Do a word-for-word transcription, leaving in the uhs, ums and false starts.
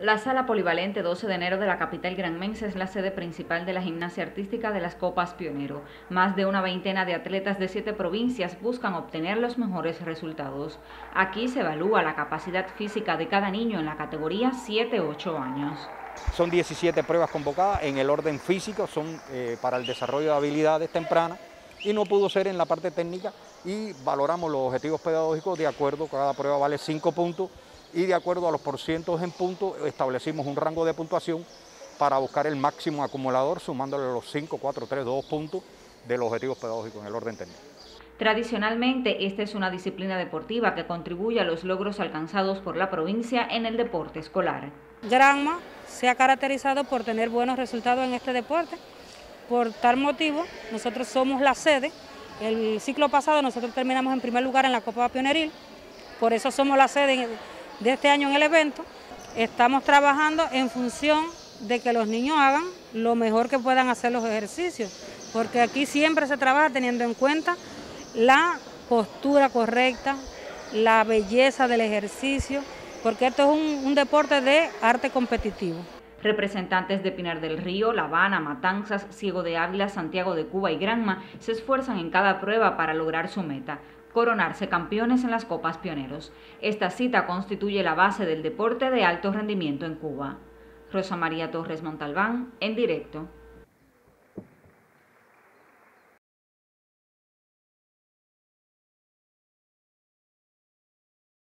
La sala polivalente doce de enero de la capital granmense es la sede principal de la gimnasia artística de las Copas Pionero. Más de una veintena de atletas de siete provincias buscan obtener los mejores resultados. Aquí se evalúa la capacidad física de cada niño en la categoría siete a ocho años. Son diecisiete pruebas convocadas en el orden físico, son eh, para el desarrollo de habilidades tempranas y no pudo ser en la parte técnica, y valoramos los objetivos pedagógicos de acuerdo, cada prueba vale cinco puntos. Y de acuerdo a los porcientos en puntos, establecimos un rango de puntuación para buscar el máximo acumulador, sumándole los cinco, cuatro, tres, dos puntos de los objetivos pedagógicos en el orden técnico. Tradicionalmente, esta es una disciplina deportiva que contribuye a los logros alcanzados por la provincia en el deporte escolar. Granma se ha caracterizado por tener buenos resultados en este deporte. Por tal motivo, nosotros somos la sede. El ciclo pasado nosotros terminamos en primer lugar en la Copa Pioneril, por eso somos la sede en el de este año en el evento. Estamos trabajando en función de que los niños hagan lo mejor que puedan hacer los ejercicios, porque aquí siempre se trabaja teniendo en cuenta la postura correcta, la belleza del ejercicio, porque esto es un, un deporte de arte competitivo. Representantes de Pinar del Río, La Habana, Matanzas, Ciego de Ávila, Santiago de Cuba y Granma se esfuerzan en cada prueba para lograr su meta: coronarse campeones en las Copas Pioneros. Esta cita constituye la base del deporte de alto rendimiento en Cuba. Rosa María Torres Montalbán, en directo.